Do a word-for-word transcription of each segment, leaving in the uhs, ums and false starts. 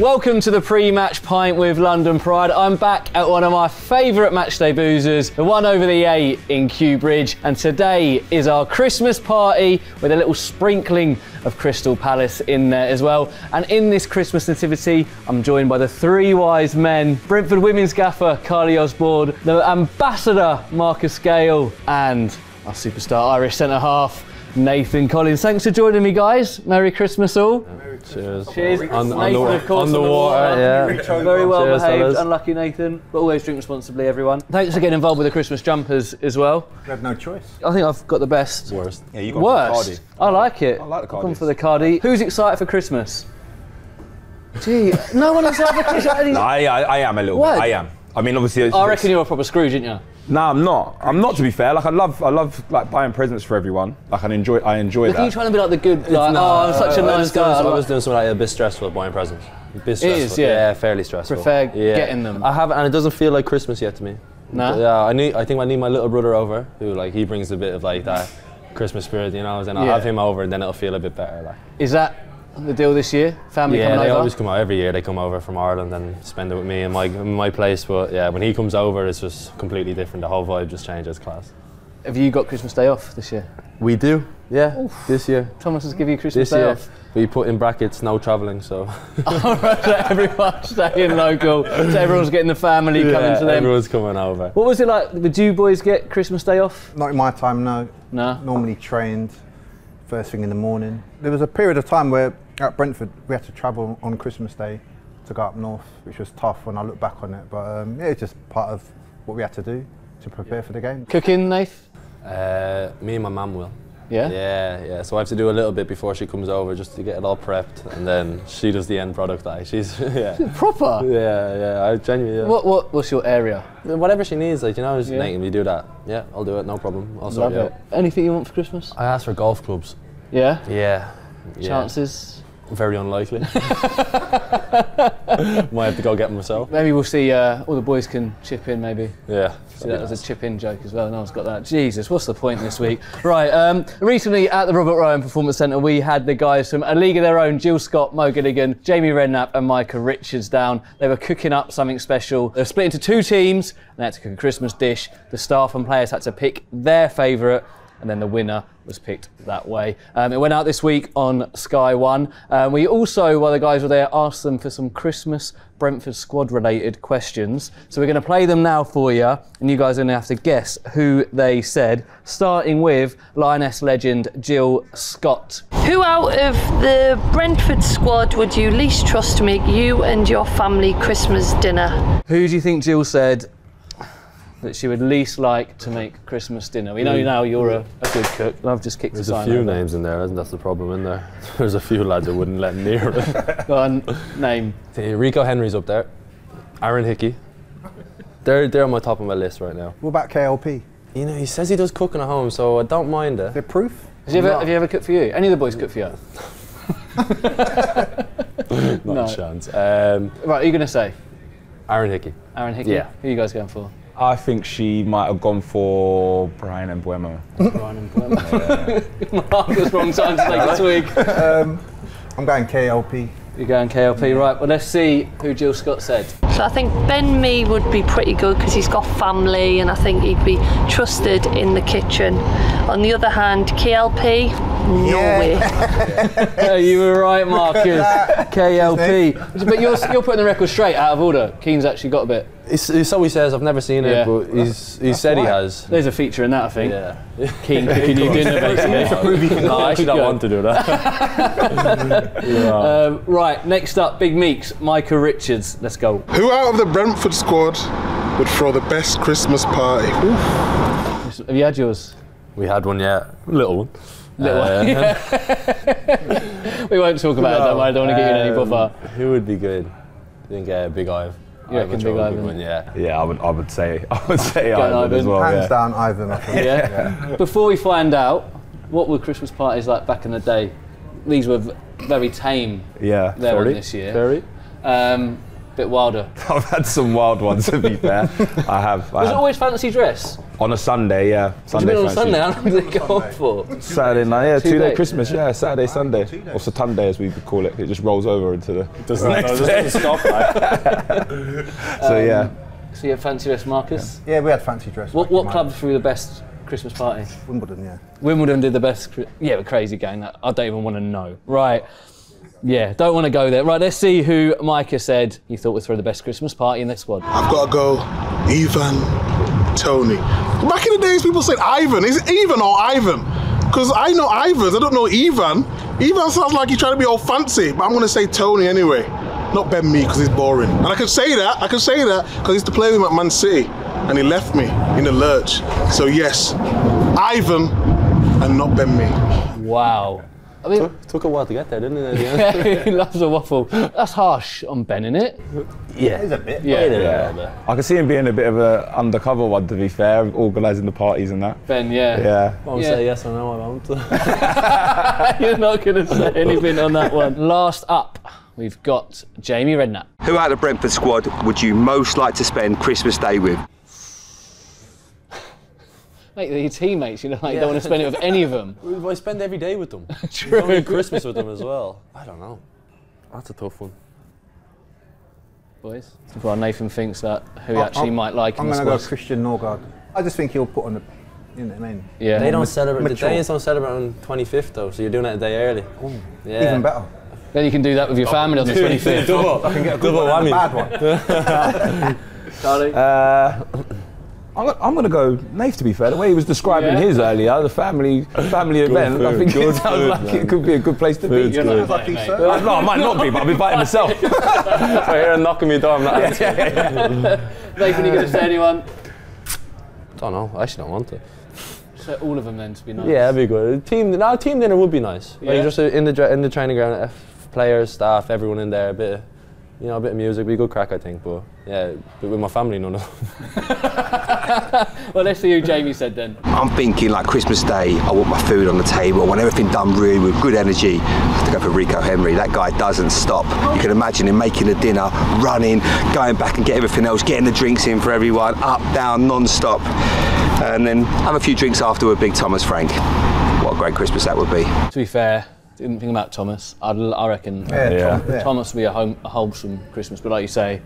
Welcome to the pre-match pint with London Pride. I'm back at one of my favourite matchday boozers, the One Over the Ait in Kew Bridge, and today is our Christmas party with a little sprinkling of Crystal Palace in there as well. And in this Christmas nativity, I'm joined by the three wise men, Brentford women's gaffer Karleigh Osborne, the ambassador Marcus Gale, and our superstar Irish centre-half Nathan Collins. Thanks for joining me, guys. Merry Christmas all. Merry Christmas. Cheers. Cheers. On, Nathan, on the, of course, on the, on the water. water. Yeah. Very well Cheers, behaved, fellas. Unlucky Nathan. But always drink responsibly, everyone. Thanks for getting involved with the Christmas jumpers as well. You have no choice. I think I've got the best. Worst. Yeah, you got Worst. the Cardi. I like it. I like the Cardi. I've gone for the Cardi. Who's excited for Christmas? Gee, no one excited for Christmas. No, I, I, I am a little what? bit. I am. I mean, obviously. It's, I reckon it's, you're a proper Scrooge, aren't you? No, I'm not. I'm not, to be fair. Like I love, I love like buying presents for everyone. Like I enjoy, I enjoy Look, that. Are you trying to be like the good? Like, no, oh, I'm such a nice guy. I was doing something like a bit stressful buying presents. A bit stressful. It is, yeah. yeah, fairly stressful. Prefer yeah. getting them. I haven't, and it doesn't feel like Christmas yet to me. No. Nah? Yeah, I need. I think I need my little brother over, who like he brings a bit of like that Christmas spirit, you know. And I'll yeah. have him over, and then it'll feel a bit better. Like. Is that the deal this year? Family yeah, coming over? Yeah, they always come out every year. They come over from Ireland and spend it with me in my, in my place. But yeah, when he comes over, it's just completely different. The whole vibe just changes class. Have you got Christmas Day off this year? We do, yeah, Oof. this year. Thomas has given you Christmas this Day year. off? We put in brackets, no travelling, so. Alright, so everyone's staying local, so everyone's getting the family yeah, coming to them. everyone's coming over. What was it like? Did you boys get Christmas Day off? Not in my time, no. No? Normally trained, first thing in the morning. There was a period of time where at Brentford, we had to travel on Christmas Day to go up north, which was tough when I look back on it. But um, yeah, it's just part of what we had to do to prepare yeah. for the game. Cooking, Nath? Uh, me and my mum will. Yeah? Yeah, yeah. So I have to do a little bit before she comes over just to get it all prepped, and then she does the end product. Like, she's, yeah. She's proper? Yeah, yeah. I genuinely, yeah. What, what, what's your area? Whatever she needs, like, you know, just yeah. Nathan, we do that. Yeah, I'll do it, no problem. I'll sort it out. Anything you want for Christmas? I asked for golf clubs. Yeah? Yeah. Chances? Yeah. Very unlikely. Might have to go get them myself. Maybe we'll see, uh, all the boys can chip in, maybe. Yeah. See, that was nice. A chip in joke as well, no one's got that. Jesus, what's the point this week? Right, um, recently at the Robert Ryan Performance Centre, we had the guys from A League of Their Own, Jill Scott, Mo Gilligan, Jamie Redknapp and Micah Richards down. They were cooking up something special. They were split into two teams and they had to cook a Christmas dish. The staff and players had to pick their favourite, and then the winner was picked that way. Um, it went out this week on Sky One. Um, we also, while the guys were there, asked them for some Christmas Brentford squad-related questions. So we're going to play them now for you, and you guys are going to have to guess who they said, starting with Lioness legend Jill Scott. Who out of the Brentford squad would you least trust to make you and your family Christmas dinner? Who do you think Jill said that she would least like to make Christmas dinner? We know mm. now you're a, a good cook. I've just kicked There's the sign There's a few over. names in there, isn't that the problem in there? There's a few lads that wouldn't let near it. Go on, name. Rico Henry's up there. Aaron Hickey. They're, they're on my top of my list right now. What about K L P? You know, he says he does cooking at home, so I don't mind it. Is there proof? Has you ever, have you ever cooked for you? Any of the boys cooked for you? Not no. a chance. Um, right, what are you going to say? Aaron Hickey. Aaron Hickey? Yeah. Who are you guys going for? I think she might have gone for Bryan Mbeumo. Bryan Mbeumo. Marcus, wrong time to take a twig. Um, I'm going K L P. You're going K L P, right. Well, let's see who Jill Scott said. So I think Ben Mee would be pretty good because he's got family and I think he'd be trusted in the kitchen. On the other hand, K L P, no yeah. way. Yeah, you were right, Marcus. K L P. But you're, you're putting the record straight out of order. Keane's actually got a bit. It's, it's so he says, I've never seen it, yeah. but he's, he said right. he has. There's a feature in that, I think. Yeah. Keane cooking you dinner, basically. No, I actually don't want to do that. yeah. um, right, next up, Big Meeks, Micah Richards. Let's go. Who out of the Brentford squad would throw the best Christmas party? Ooh. Have you had yours? We had one, yeah. A little one. Little uh, one, yeah. We won't talk about no, it, though. I don't want to get um, you in any buffer. Who would be good? I think uh, Big Ive. You reckon Big Ivan? One, yeah, yeah, I would, I would say, I would say Ivan, Ivan as well. Hands yeah. down, Ivan. I think. yeah. yeah. Before we find out, what were Christmas parties like back in the day? These were very tame. Yeah, there this year. Very. Um, bit wilder. I've had some wild ones, to be fair. I have. I was have. It always fancy dress? On a Sunday, yeah. Sunday on fancy. Sunday? How long did it go on for? Saturday night, yeah. Two, two day Christmas, yeah. yeah. Saturday, wow, Sunday. Or Saturday, as we would call it. It just rolls over into the, the no, next no, day. Doesn't stop, So, um, yeah. So you had fancy dress, Marcus? Yeah, yeah, we had fancy dress. What, what club threw the best Christmas party? Wimbledon, yeah. Wimbledon did the best. Yeah, a crazy game. That I don't even want to know. Right. Yeah, don't want to go there. Right, let's see who Micah said he thought would throw the best Christmas party in this squad. I've got to go Ivan Toney. Back in the days, people said Ivan. Is it Ivan or Ivan? Because I know Ivans, I don't know Ivan. Ivan sounds like he's trying to be all fancy, but I'm going to say Toney anyway. Not Ben Mee, because he's boring. And I can say that, I can say that, because I used to play with him at Man City, and he left me in the lurch. So yes, Ivan and not Ben Mee. Wow. I mean, took, took a while to get there, didn't it? Yeah, he loves a waffle. That's harsh on Ben, innit? Yeah, it's a bit. Yeah, yeah. yeah. I can see him being a bit of an undercover one, to be fair, organising the parties and that. Ben, yeah. Yeah. I won't yeah. say yes or no, I won't. You're not going to say anything on that one. Last up, we've got Jamie Redknapp. Who out of the Brentford squad would you most like to spend Christmas Day with? Mate, they're your teammates, you know, like yeah. you don't want to spend it with any of them. I spend every day with them. True. Only Christmas with them as well. I don't know. That's a tough one. Boys? Well, Nathan thinks that who he actually I'm, might like in I'm the squad. I'm going to go Christian Norgard. I just think he'll put on the... You know what I mean? Yeah. They don't celebrate... Mature. The Danes don't celebrate on the twenty-fifth, though, so you're doing it a day early. Ooh, yeah. Even better. Then you can do that with your family oh, on the twenty-fifth. Double. I can get a good one and a bad one. Charlie? Uh... I'm going to go Nath, to be fair. The way he was describing yeah. his earlier, the family family event, I think good it sounds food, like man. It could be a good place to Food's be. You're not lucky, sir? I, no, I might not be, but I'll be biting myself. So I hear a knock on your door, I'm not like, yeah, yeah, yeah. Nathan, are you going to say anyone? I don't know. I actually don't want to. So all of them then, to be nice. Yeah, that'd be good. Team, no, team dinner would be nice. Yeah. Like just in the, in the training ground, players, staff, everyone in there, a bit of, you know, a bit of music, be a good crack, I think, but yeah, but with my family, no, no. Well, let's see who Jamie said then. I'm thinking like Christmas Day, I want my food on the table, I want everything done really with good energy. I have to go for Rico Henry, that guy doesn't stop. You can imagine him making the dinner, running, going back and get everything else, getting the drinks in for everyone, up, down, non-stop. And then have a few drinks afterward, big Thomas Frank. What a great Christmas that would be. To be fair, didn't think about Thomas. I'd, I reckon yeah, yeah. Tom, yeah. Thomas would be a, home, a wholesome Christmas, but like you say,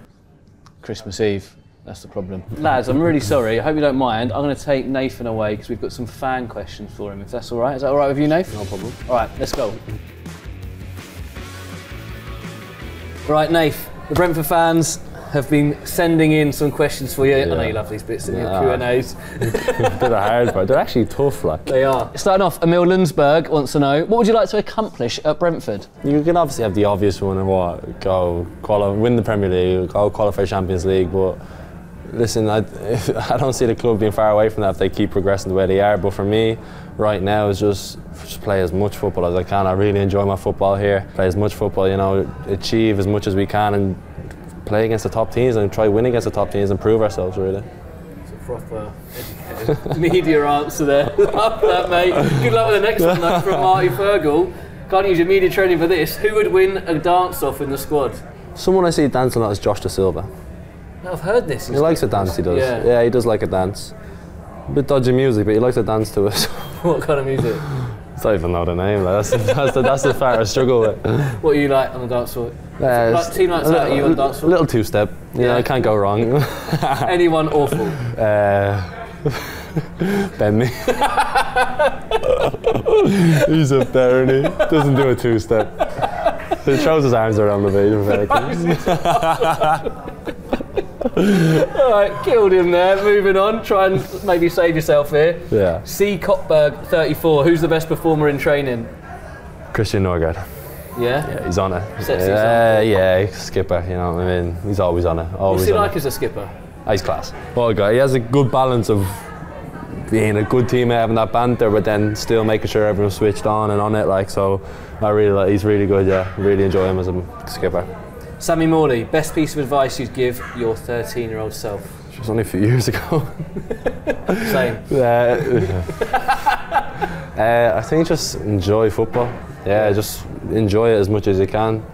Christmas Eve, that's the problem. Lads, I'm really sorry. I hope you don't mind. I'm going to take Nathan away because we've got some fan questions for him, if that's all right. Is that all right with you, Nathan? No problem. All right, let's go. Right, Nathan, the Brentford fans have been sending in some questions for you. Yeah. I know you love these bits in nah. your Q and A's. They're hard, but they're actually tough, like. They are. Starting off, Emil Lundsberg wants to know, what would you like to accomplish at Brentford? You can obviously have the obvious one of what, go quali win the Premier League, go qualify Champions League, but listen, I, I don't see the club being far away from that if they keep progressing the way they are, but for me, right now is just, just play as much football as I can. I really enjoy my football here. Play as much football, you know, achieve as much as we can and play against the top teams and try win against the top teams and prove ourselves, really. It's a proper educated media answer there. Love that, mate. Good luck with the next one, though, from Marty Fergal. Can't use your media training for this. Who would win a dance-off in the squad? Someone I see dancing a lot is Josh Dasilva. Now, I've heard this. He likes a dance, he does. Yeah. yeah, he does like a dance. A bit dodgy music, but he likes to dance to it. What kind of music? I don't even know the name. Like, that's, that's, the, that's the part I struggle with. What are you like on the dance floor? Uh, like two nights out, are you on the dance floor? Little two-step. Yeah, yeah, I can't go wrong. Anyone awful? Uh, Ben Mee. He's up there, isn't he? Doesn't do a two-step. He throws his arms around the baby. All right, killed him there. Moving on, try and maybe save yourself here. Yeah. C. Kotberg, thirty-four. Who's the best performer in training? Christian Norgard. Yeah. Yeah, he's on it. Yeah, on. yeah, skipper. You know what I mean? He's always on it. Always. What's he on like it. as a skipper? Oh, he's class. Well, guy, he has a good balance of being a good teammate, having that banter, but then still making sure everyone's switched on and on it. Like so, I really like. He's really good. Yeah, really enjoy him as a skipper. Sammy Morley, best piece of advice you'd give your thirteen-year-old self? It was only a few years ago. Same. Uh, uh, I think just enjoy football. Yeah, just enjoy it as much as you can.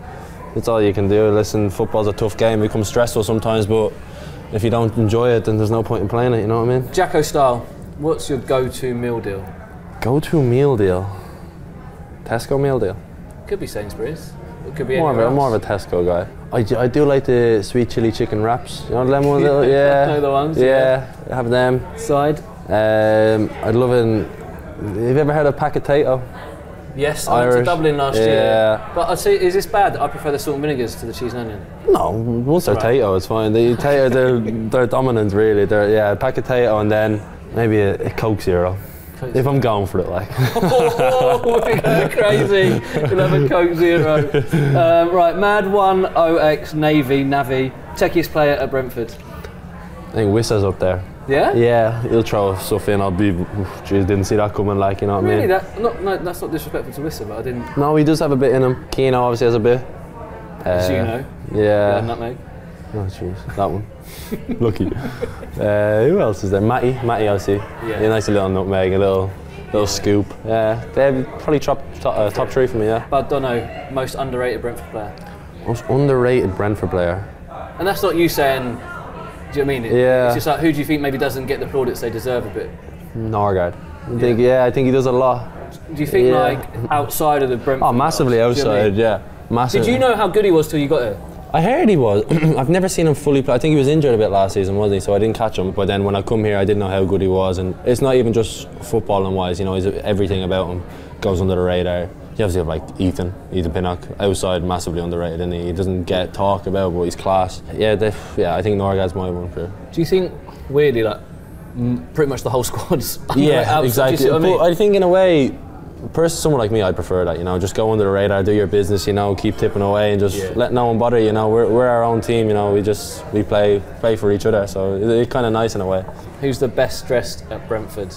it's all you can do. Listen, football's a tough game. It becomes stressful sometimes, but if you don't enjoy it, then there's no point in playing it, you know what I mean? Jacko style, what's your go-to meal deal? Go-to meal deal? Tesco meal deal? Could be Sainsbury's. It could be more of a, I'm more of a Tesco guy. I, I do like the sweet chilli chicken wraps. You know them ones? Yeah. Yeah. I know the ones. Yeah, yeah. Have them. Side? Um, I'd love an... Have you ever had a pack of tato? Yes, Irish. I went to Dublin last yeah. year. But I'd say, is this bad? I prefer the salt and vinegars to the cheese and onion. No, once they're right. tato, it's fine. The tato, they're, they're dominant, really. They're, yeah, a pack of tato and then maybe a, a Coke Zero. Coke if zero. I'm going for it, like. Oh, we're going crazy. We'll have a Coke Zero. Um, right, M A D one, O X, Navy, Navi. Techiest player at Brentford. I think Wissa's up there. Yeah? Yeah, he'll throw stuff in. I'll be, geez, didn't see that coming, like, you know what really? I mean? Really? That, not, no, that's not disrespectful to Wissa, but I didn't... No, he does have a bit in him. Keno obviously has a bit. As uh, you know. Yeah. Nutmeg. Oh, jeez, that one. Lucky. Uh, who else is there? Matty. Matty, obviously. Yeah. A nice little nutmeg, a little little yeah. scoop. Yeah, they're probably top, top, uh, top three for me, yeah. But Donno, most underrated Brentford player? Most underrated Brentford player? And that's not you saying... Do you know what I mean? It, yeah. It's just like, who do you think maybe doesn't get the plaudits they deserve a bit? Norgard. I think, yeah. yeah, I think he does a lot. Do you think, yeah. like, outside of the Brentford? Oh, massively outside, you know I mean? yeah. Massively. Did you know how good he was till you got here? I heard he was. I've never seen him fully play. I think he was injured a bit last season, wasn't he? So I didn't catch him. But then when I come here, I didn't know how good he was. And it's not even just footballing-wise, you know, everything about him goes under the radar. You obviously have like Ethan, Ethan Pinnock, outside massively underrated, and he? he doesn't get talked about, but he's class. Yeah, yeah. I think Norgad's my one for. Do you think weirdly, like pretty much the whole squad's? Yeah, exactly. You know I mean? But I think in a way, person someone like me, I prefer that. You know, just go under the radar, do your business. You know, keep tipping away, and just yeah. let no one bother. You know, we're we're our own team. You know, we just we play play for each other, so it, it's kind of nice in a way. Who's the best dressed at Brentford?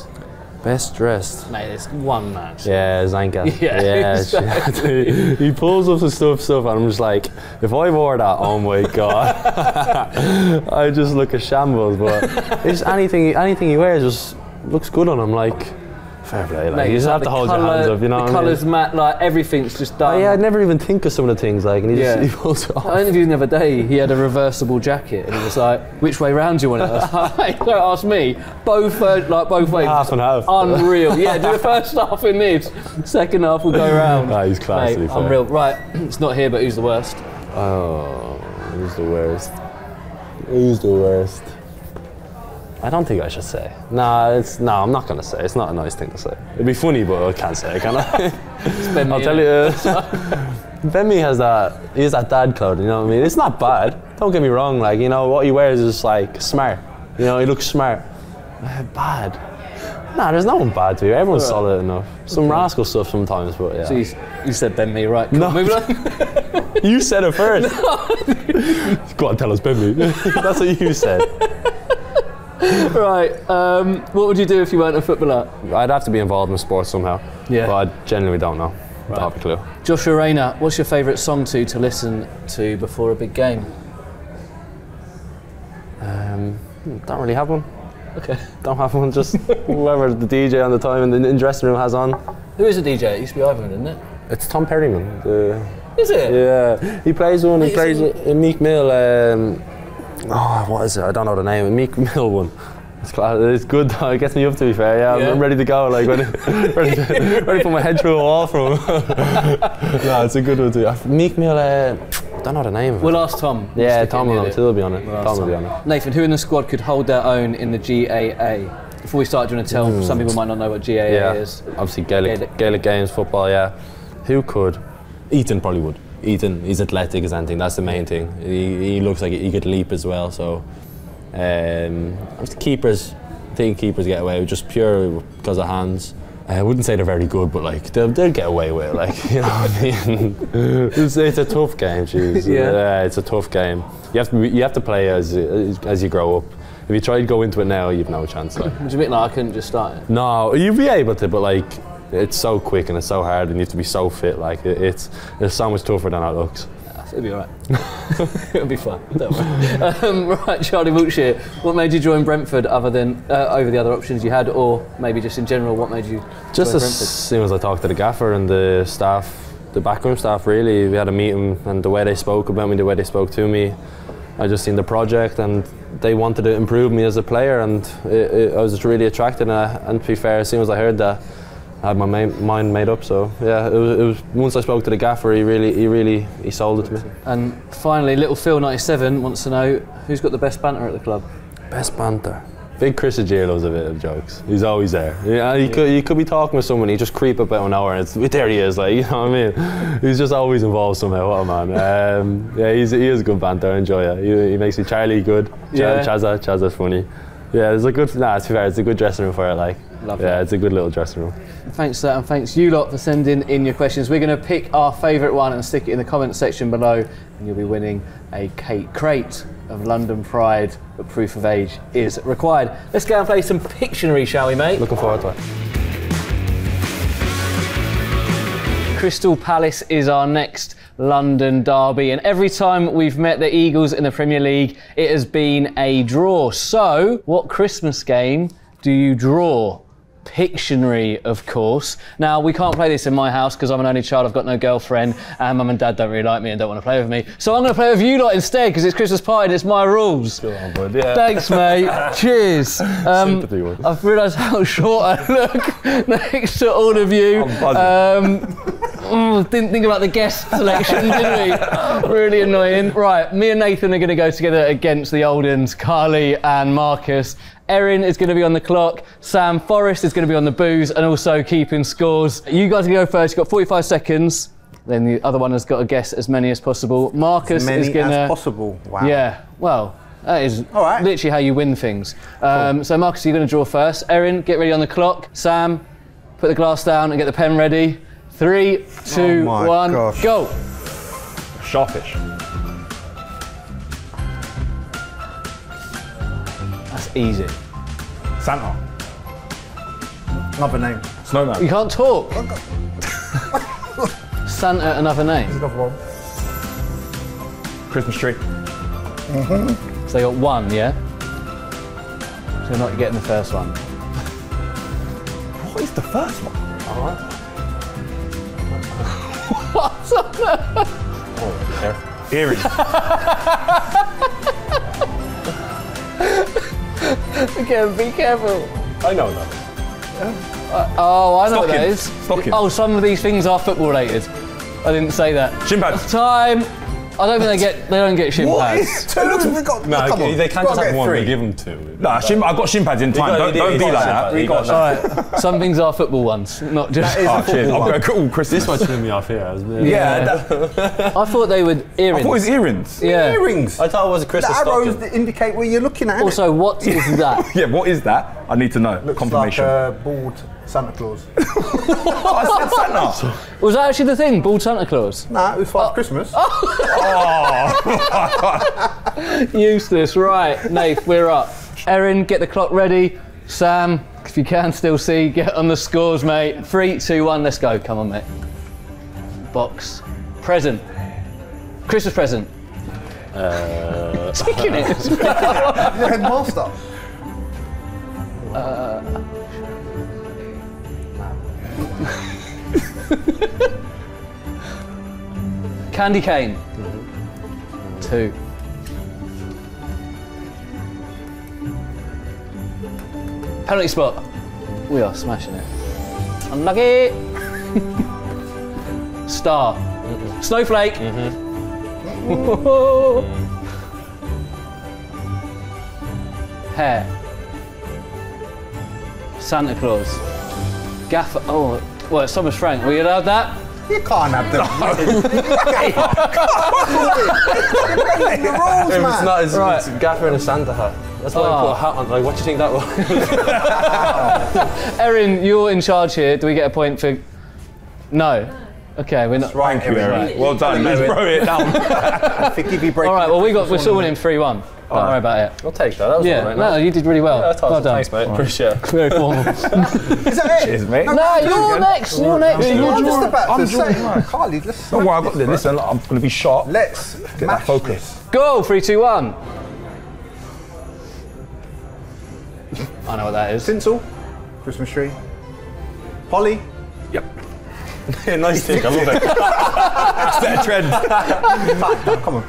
Best dressed? Mate, it's one match. Yeah, Zanka. Yeah, yeah exactly. he, he pulls up the stuff, stuff, and I'm just like, if I wore that, oh my God. I just look a shambles, but it's anything, anything he wears just looks good on him, like, fair play. Like, Mate, you just like have to hold colour, your hands up, you know The colours I mean? matte, like, everything's just done. Oh, yeah, I'd never even think of some of the things, like, and he yeah. just he pulls it off. I interviewed him the other day, he had a reversible jacket, and he was like, which way round do you want it? I was like, don't ask me. Both, uh, like, both ways. Half and half. Unreal. Yeah, do the first half in this, second half will go round. Nah, he's classy. Mate, unreal. Right, it's not here, but who's the worst? Oh, who's the worst? Who's the worst? I don't think I should say. Nah, it's no. Nah, I'm not gonna say. It's not a nice thing to say. It'd be funny, but I can't say it, can I? It's Ben Mee, I'll tell you. Uh, Ben Mee has that. He has that dad clothing. You know what I mean? It's not bad. Don't get me wrong. Like you know what he wears is like smart. You know he looks smart. Uh, bad. Nah, there's no one bad to you. Everyone's right. solid enough. Some okay. rascal stuff sometimes, but yeah. So you, you said Ben Mee, right? No. Move on. You said it first. No. Go on, tell us Ben Mee. That's what you said. Right, um, what would you do if you weren't a footballer? I'd have to be involved in sports somehow. Yeah. But I genuinely don't know. Right. Don't have a clue. Joshua Rayner, what's your favourite song to to listen to before a big game? Um, don't really have one. Okay. Don't have one, just whoever the D J on the time in the dressing room has on. Who is a D J? It used to be Ivan, didn't it? It's Tom Perryman. The, is it? Yeah. He plays one, he is plays it? a Meek Mill. Um, Oh, what is it? I don't know the name. A Meek Mill one. It's, it's good though. It gets me up to be fair. Yeah, yeah. I'm ready to go. Like ready, ready, to, ready to put my head through a wall from. No, it's a good one too. Meek Mill. Uh, I don't know the name of it. We'll ask Tom. Yeah, Tom will he'll be on it. We'll Tom will be on it. Nathan, who in the squad could hold their own in the G A A? Before we start, do you want to tell? Mm. Some people might not know what G A A yeah. is. Obviously Gaelic, Gaelic Gaelic games, football. Yeah. Who could? Ethan probably would. Ethan, he's athletic as anything, that's the main thing. He, he looks like he could leap as well, so... Um, keepers, I think keepers get away with just purely because of hands. I wouldn't say they're very good, but like, they'll, they'll get away with it, like, you know what I mean? It's, it's a tough game, jeez. Yeah. yeah, it's a tough game. You have to, you have to play as, as you grow up. If you try to go into it now, you've no chance. Like. What do you mean, like, I couldn't just start it? No, you'd be able to, but like, it's so quick and it's so hard and you have to be so fit, like it, it's it's so much tougher than it looks. It'll be alright. It'll be fun, don't worry. Um, right, Charlie Wiltshire, what made you join Brentford other than, uh, over the other options you had, or maybe just in general, what made you join Brentford? Just as soon as I talked to the gaffer and the staff, the backroom staff, really. We had a meeting, and the way they spoke about me, the way they spoke to me, I just seen the project, and they wanted to improve me as a player, and it, it, I was just really attracted. And, I, and to be fair, as soon as I heard that, I had my main, mind made up. So yeah, it was, it was. Once I spoke to the gaffer, he really, he really, he sold it to me. And finally, Little Phil ninety-seven wants to know who's got the best banter at the club. Best banter. Big Chris Ajer loves a bit of jokes. He's always there. Yeah, he yeah. could you could be talking with someone, he just creep about an hour, and it's, there he is, like, you know what I mean? He's just always involved somehow. What a man. Um, yeah, he's he is a good banter. I enjoy it. He, he makes me Charlie good. Ch yeah. Chazza, Chazza's funny. Yeah, it's a good. Nah, to be fair, it's a good dressing room for it. Like, Love yeah, it. it's a good little dressing room. Thanks for that, and thanks you lot for sending in your questions. We're going to pick our favourite one and stick it in the comment section below, and you'll be winning a cake crate of London Pride, but proof of age is required. Let's go and play some Pictionary, shall we, mate? Looking forward to it. Crystal Palace is our next London derby, and every time we've met the Eagles in the Premier League, it has been a draw. So, what Christmas game do you draw? Pictionary, of course. Now, we can't play this in my house because I'm an only child, I've got no girlfriend, and Mum and Dad don't really like me and don't want to play with me. So I'm going to play with you lot instead, because it's Christmas party and it's my rules. Go on, bud, yeah. Thanks, mate. Cheers. Um, I've realised how short I look next to all of you. I'm buzzing. Um, Mm, didn't think about the guest selection, did we? Really annoying. Right, me and Nathan are going to go together against the old uns, Karleigh and Marcus. Erin is going to be on the clock, Sam Forrest is going to be on the booze, and also keeping scores. You guys are going to go first, you've got forty-five seconds, then the other one has got to guess as many as possible. Marcus as many is going to... as possible, wow. Yeah, well, that is All right. literally how you win things. Um, cool. So Marcus, you're going to draw first. Erin, get ready on the clock. Sam, put the glass down and get the pen ready. Three, two, oh one, gosh. go! Sharpish. That's easy. Santa. Another name. Snowman. You can't talk. Santa, another name. There's another one. Christmas tree. Mm-hmm. So you got one, yeah? So you're not getting the first one. What is the first one? All right. What's on there? Oh, there. Earrings. Again, be careful. I know that. Uh, oh, I know Stocking. What that is. Stocking. Oh, some of these things are football related. I didn't say that. Shin pads. Time. I don't think they get. They don't get shin what pads. What is? Two looks got. No, come on. They can't just have one. Three. They give them two. Nah, shin, I've got shin pads in time. Don't, don't be like that. We got that. All right. Some things are football ones, not just. That is oh, cheers. One. I've got all Christmas. This one's turned me off here. Yeah. yeah. That, I thought they were earrings. I thought it was earrings. Yeah. Earrings. I thought it was a Christmas. The arrows stocking. That indicate where you're looking at. Also, what is that? Yeah. What is that? I need to know. Looks confirmation. Like a bald Santa Claus. I said Santa. Was that actually the thing? Bald Santa Claus? Nah, it was for oh. Christmas. Oh. Useless. Right, Nath, we're up. Erin, get the clock ready. Sam, if you can still see, get on the scores, mate. Three, two, one, let's go. Come on, mate. Box. Present. Christmas present. Uh. Chicken it. The headmaster. Uh. Candy cane. Two. Penalty spot. We are smashing it. Unlucky. Star. Mm-mm. Snowflake. Mm-hmm. Hair. Santa Claus. Gaffer. Oh. Well, it's Thomas Frank. Were you allowed that? You can't have them. It's not as right. It's a gaffer in a Santa hat. That's why oh. I put a hat on. Like, what do you think that was? Erin, you're in charge here. Do we get a point for? No. Okay, we're not. Thank you, Erin. Well done. Let's throw it down. I think you'd be breaking. All right. Well, we got. We're still winning three one. Don't right. worry about it. I'll take that. That was yeah, right, no, you did really well. Yeah, well done. Thanks, mate. Right. Appreciate it. Very formal. Is that it? Cheers, mate. No, no you're next. You're next. You're I'm just about to say, Karleigh, let's. Well, I've got this. Listen, I'm going to be sharp. Let's get that focus. This. Go. Three, two, one. I know what that is. Tinsel. Christmas tree. Holly. Yep. Yeah, nice take, I love it. It's that trend. Fact, come on.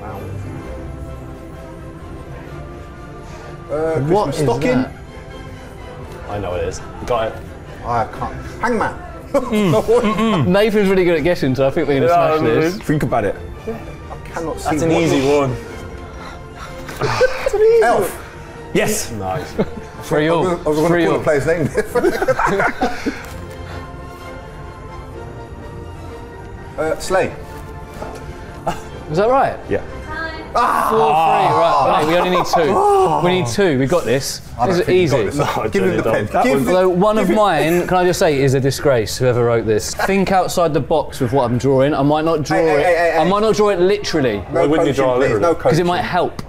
Wow. Uh, what is stocking? That? I know what it is. Got it. I can't. Hangman. Mm. Mm-mm. Nathan's really good at guessing, so I think we're going to yeah, smash this. Think about it. I cannot see. That's an easy one. That's an easy Elf. One. Yes. Nice. Free all. I was going to call the player's name. uh, Slay. Was that right? Yeah. Ah, Four, ah, three, right. Wait, we only need two. Ah, we need two. We got this. This is easy. This. No, give me the pen. Give Although one give of mine, can I just say, is a disgrace. Whoever wrote this. Think outside the box with what I'm drawing. I might not draw hey, it. Hey, hey, hey, I might not draw it literally. No, wouldn't you draw it literally? Because no, it might help.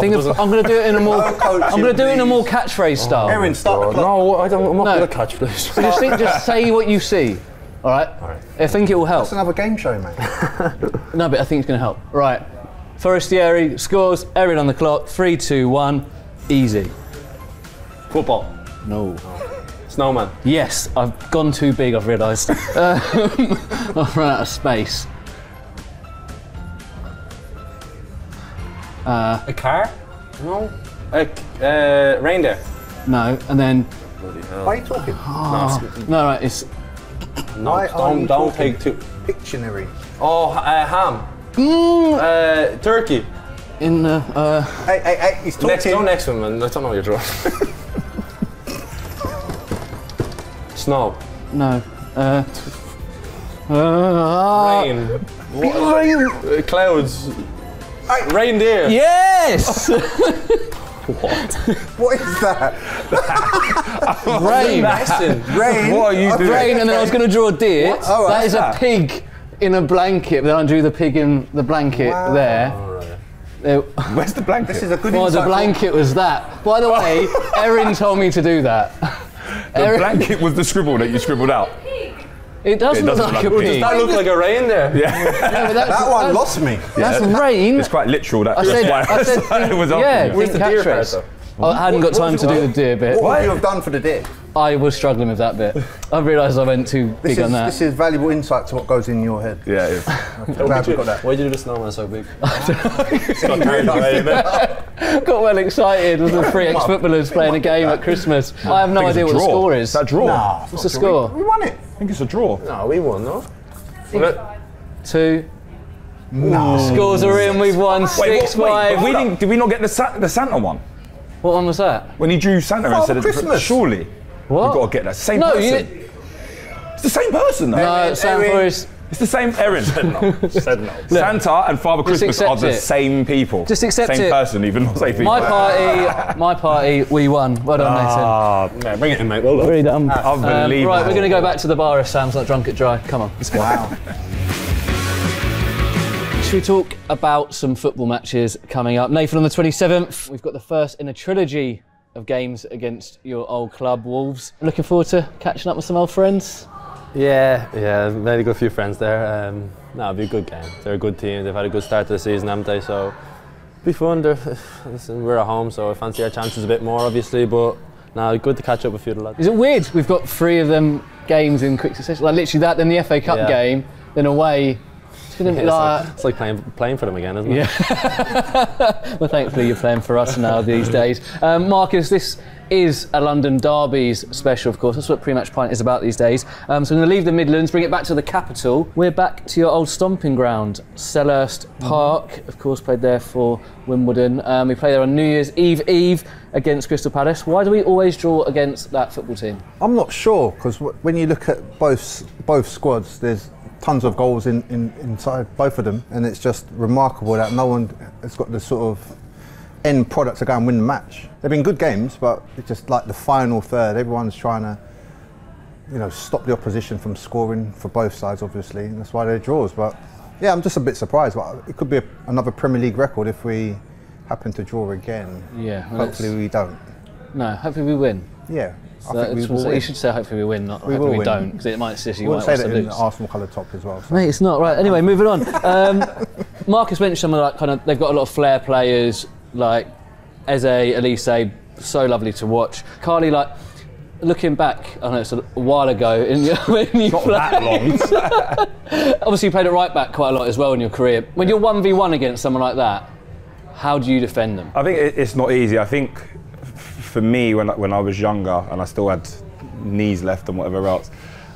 Think of, I'm going to do it in a more. No coaching, I'm going to do it in a more catchphrase oh, style. Erin, start. No, I don't. I'm not no. going to catchphrase. Just think. Just say what you see. All right. All right. I think it will help. That's another game show, mate. No, but I think it's going to help. Right. Forestieri scores. Erin on the clock. Three, two, one. Easy. Football. No. Snowman. Yes. I've gone too big. I've realised. uh, I've run out of space. Uh, a car? No. A uh, reindeer? No. And then. Bloody hell. Why are you talking? Oh. No, no, right, it's. No, I, don't, don't take two. Pictionary. Oh, uh, ham. Mm. Uh, turkey. In the. Uh, hey, hey, hey, he's talking. Next, no, next one, man. I don't know what you're drawing. Snow. No. Uh, uh, Rain. What? Rain. Uh, clouds. I, Reindeer. Yes. What? What is that? Rain. Rain. What are you doing? Rain, and then I was going to draw a deer. Oh, that is that? a pig in a blanket. But then I drew the pig in the blanket wow. there. Oh, right. It, Where's the blanket? This is a good. Well, the blanket one. was that. By the way, Erin told me to do that. The Erin. blanket was the scribble that you scribbled out. It doesn't, it doesn't look like a pig. Does that look like a reindeer? Yeah. No, that one that's, lost me. Yeah. That's rain. It's quite literal. That, I said, that's why I, I said think, it was yeah, think Where's the deer bit? I hadn't what, got time to do like? the deer bit. What, what would you have done for the deer? I was struggling with that bit. I realised I went too big is, on that. This is valuable insight to what goes in your head. Yeah, it is. Okay. Glad we got that. Why did you do the snowman so big? It's got carried away, isn't it? Got well excited with the three ex-footballers playing a game at Christmas. I have no idea what the score is. That draw? What's the score? We won it. I think it's a draw. No, we won, no? Well, two. No. Scores are in, we've won six five. We didn't, did we not get the, Sa the Santa one? What one was that? When he drew Santa oh, instead Christmas. of... Surely. What? We've got to get that. Same no, person. You... It's the same person, though. No, Santa is... It's the same Erin. Said no. Said no. Look, Santa and Father Christmas are the it. same people. Just accept same it. Same person, even not same people. My party, my party, we won. Well done, ah, Nathan. Yeah, bring it in, mate. Well done. Really done. Unbelievable. Um, right, we're going to go back to the bar if Sam's not drunk at dry. Come on. Wow. Should we talk about some football matches coming up? Nathan, on the twenty-seventh, we've got the first in a trilogy of games against your old club, Wolves. Looking forward to catching up with some old friends. Yeah, yeah, very good few friends there. Um, no, it'll be a good game. They're a good team. They've had a good start to the season, haven't they? So it'll be fun. Listen, we're at home, so I fancy our chances a bit more, obviously. But no, good to catch up with a few of the lads. Is it weird? We've got three of them games in quick succession. Like literally that, then the F A Cup yeah. game, then away. It's, gonna yeah, be like... it's like it's like playing playing for them again, isn't it? Yeah. Well, thankfully you're playing for us now these days, um, Marcus. This is a London Derby's special, of course. That's what pre-match pint is about these days. Um, so we're going to leave the Midlands, bring it back to the capital. We're back to your old stomping ground, Selhurst Park. Mm-hmm. Of course, played there for Wimbledon. Um, we play there on New Year's Eve Eve against Crystal Palace. Why do we always draw against that football team? I'm not sure, because when you look at both both squads, there's tons of goals in, in inside both of them, and it's just remarkable that no one has got the sort of end product to go and win the match. They've been good games, but it's just like the final third. Everyone's trying to, you know, stop the opposition from scoring for both sides, obviously, and that's why they're draws. But yeah, I'm just a bit surprised. But it could be a, another Premier League record if we happen to draw again. Yeah. Well, hopefully we don't. No, hopefully we win. Yeah. So I think we will win. You should say hopefully we win, not we hopefully we win. don't, because it might assist you. We'll say that in the Arsenal colour top as well. So. Mate, it's not right. Anyway, moving on. Um, Marcus mentioned some of that kind of. They've got a lot of flair players like Eze, Elise, so lovely to watch. Karleigh, like looking back, I know it's a while ago. In your, when you Not played, that long. Obviously, you played at right back quite a lot as well in your career. When you're one v one against someone like that, how do you defend them? I think it's not easy. I think for me, when I, when I was younger and I still had knees left and whatever else,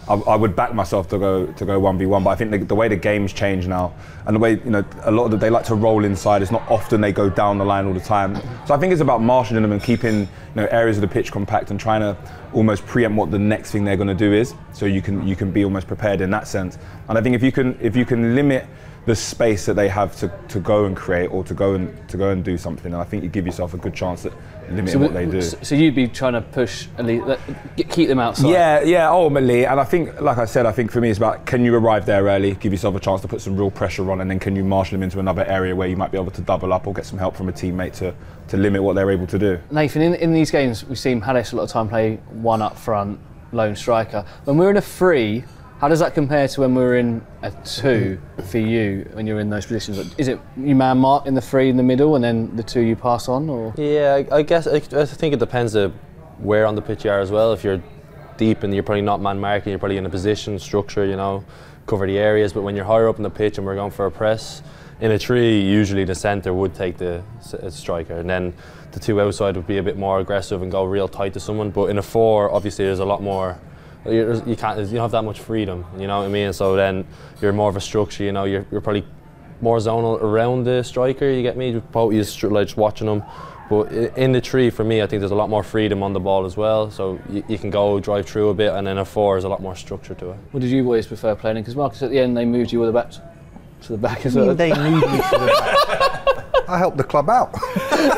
I, I would back myself to go to go one v one. But I think the, the way the game's changed now, and the way, you know, a lot of the, they like to roll inside. It's not often they go down the line all the time. So I think it's about marshalling them and keeping, you know, areas of the pitch compact and trying to almost preempt what the next thing they're going to do is. So you can you can be almost prepared in that sense. And I think if you can if you can limit the space that they have to, to go and create or to go and to go and do something, and I think you give yourself a good chance at limiting so what they do. So you'd be trying to push, keep them outside. Yeah, yeah, ultimately. And I think, like I said, I think for me it's about, can you arrive there early, give yourself a chance to put some real pressure on, and then can you marshal them into another area where you might be able to double up or get some help from a teammate to to limit what they're able to do. Nathan, in, in these games we've seen Haddish a lot of time play one up front, lone striker. When we're in a three, how does that compare to when we were in a two for you, when you're in those positions? Is it you man mark in the three in the middle and then the two you pass on? Or? Yeah, I guess, I think it depends on where on the pitch you are as well. If you're deep and you're probably not man marking, you're probably in a position, structure, you know, cover the areas. But when you're higher up in the pitch and we're going for a press, in a three, usually the centre would take the striker, and then the two outside would be a bit more aggressive and go real tight to someone. But in a four, obviously there's a lot more. You can't. You don't have that much freedom. You know what I mean. So then you're more of a structure. You know, you're, you're probably more zonal around the striker. You get me? You're just watching them. But in the three, for me, I think there's a lot more freedom on the ball as well. So you, you can go drive through a bit, and then a four is a lot more structure to it. What did you always prefer playing in? Because Marcus, at the end, they moved you all the back to the back as well. They moved me to the back. I helped the club out.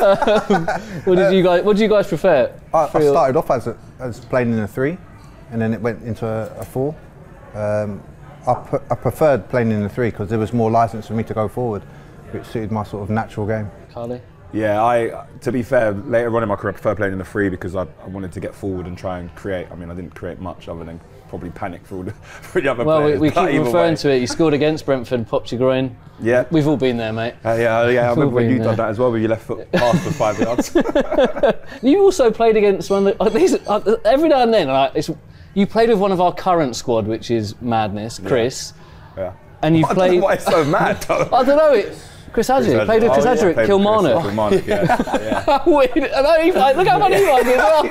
um, what did you guys? What do you guys prefer? I, I started off as a, as playing in a three. And then it went into a, a four. Um, I, pr I preferred playing in the three because there was more license for me to go forward, which suited my sort of natural game. Karleigh? Yeah, I, to be fair, later on in my career I preferred playing in the three because I, I wanted to get forward and try and create. I mean, I didn't create much other than probably panic for all the, for the other well, players. Well, we, we keep referring way. to it. You scored against Brentford, popped your groin. Yeah. We've all been there, mate. Uh, yeah, yeah. I remember when you done that as well, with your left foot past for five yards. You also played against one of these, uh, every now and then, like, it's, you played with one of our current squad, which is madness, Chris. Yeah. yeah. And you played. I don't know why it's so mad, though. I don't know. It, Chris Hadgerick played with Chris Hadgerick, oh, yeah, Kilmarnock. Kilmarnock, yeah. How weird. Look how funny you are.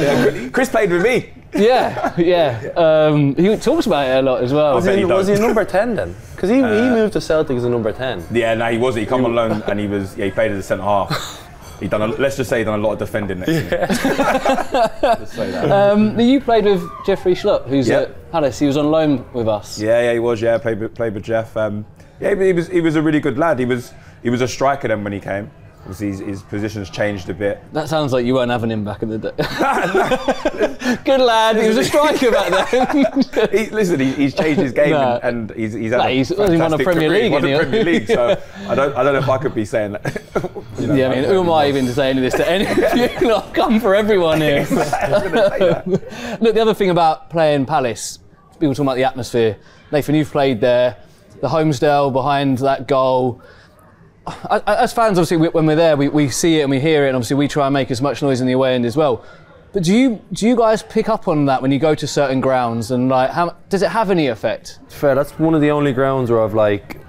Yeah. Chris played with me. Yeah, yeah. Um, he talks about it a lot as well. Was, he, was he number ten then? Because he, uh, he moved to Celtic as a number ten. Yeah, no, he wasn't. He came on loan and he was. Yeah, he played as a centre half. He done. A, let's just say he done a lot of defending next year. Just say that. Um, you played with Jeffrey Schlupp, who's yep. at Palace. He was on loan with us. Yeah, yeah, he was. Yeah, played with, played with Jeff. Um, yeah, he was. He was a really good lad. He was. He was a striker then when he came. Obviously, his, his position's changed a bit. That sounds like you weren't having him back in the day. Good lad, he was a striker back then. he, listen, he, he's changed his game nah. and, and he's, he's had nah, a he's, fantastic won a Premier career. League, won the Premier League, so I don't, I don't know if I could be saying that. You know, yeah, I mean, who am I even to say any of this to any of you? I've come for everyone here. Exactly. Look, the other thing about playing Palace, people talking about the atmosphere. Nathan, you've played there, the Holmesdale behind that goal. As fans, obviously, we, when we're there, we, we see it and we hear it, and obviously we try and make as much noise in the away end as well. But do you do you guys pick up on that when you go to certain grounds, and like, how, does it have any effect? Fair, that's one of the only grounds where I've like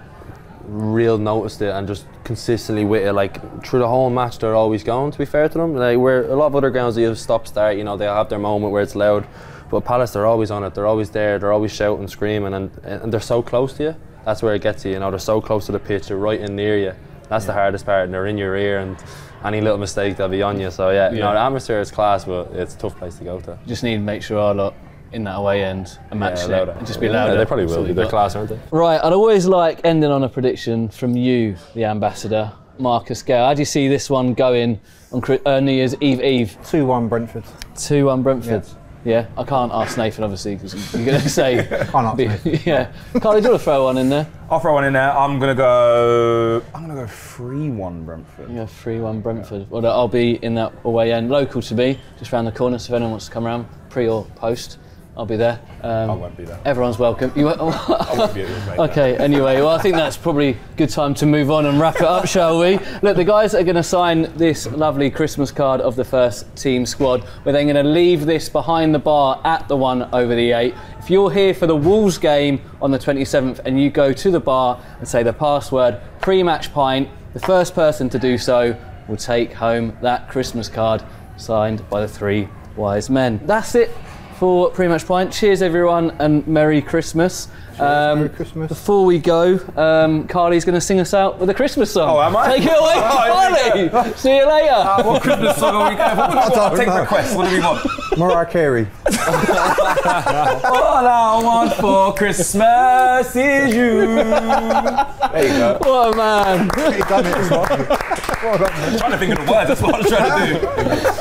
real noticed it and just consistently with it. Like through the whole match, they're always going. To be fair to them, like where a lot of other grounds, they stop start, you know, they'll have their moment where it's loud. But Palace, they're always on it. They're always there. They're always shouting, screaming, and and they're so close to you. That's where it gets you, you know, they're so close to the pitch, they're right in near you. That's yeah. the hardest part, and they're in your ear, and any little mistake, they'll be on you. So yeah, yeah. you know, the atmosphere is class, but it's a tough place to go to. Just need to make sure our lot in that away end and match yeah, it, and just be louder. Yeah, they probably will be, they're class, aren't they? Right, I'd always like ending on a prediction from you, the ambassador, Marcus Gale. How do you see this one going on New Year's Eve Eve? two one Brentford. two one Brentford. Yes. Yeah, I can't ask Nathan, obviously, because you're going to say... Can't ask Nathan. Yeah. Karleigh, do you want to throw one in there? I'll throw one in there. I'm going to go... I'm going to go three one Brentford. Yeah, three one Brentford. Yeah. Well, I'll be in that away end, local to me, just round the corner, so if anyone wants to come around, pre or post, I'll be there. Um, I won't be there. Everyone's welcome. You won't, oh. I won't be there, mate. Okay, anyway, well, I think that's probably a good time to move on and wrap it up, shall we? Look, the guys are going to sign this lovely Christmas card of the first team squad. We're then going to leave this behind the bar at the One Over the Ait. If you're here for the Wolves game on the twenty-seventh and you go to the bar and say the password pre-match pint, the first person to do so will take home that Christmas card signed by the three wise men. That's it for Pre-Match Pint. Cheers everyone and Merry Christmas. Cheers, um, Merry Christmas. Before we go, um, Karleigh's going to sing us out with a Christmas song. Oh, am I? Take it away, oh, Karleigh! You see you later! Uh, what Christmas song are we going to take know. requests, what do we want? Mariah Carey. All I want for Christmas is you. There you go. What a man. What a man. What a man. I'm trying to think of the words, that's what I was trying to do.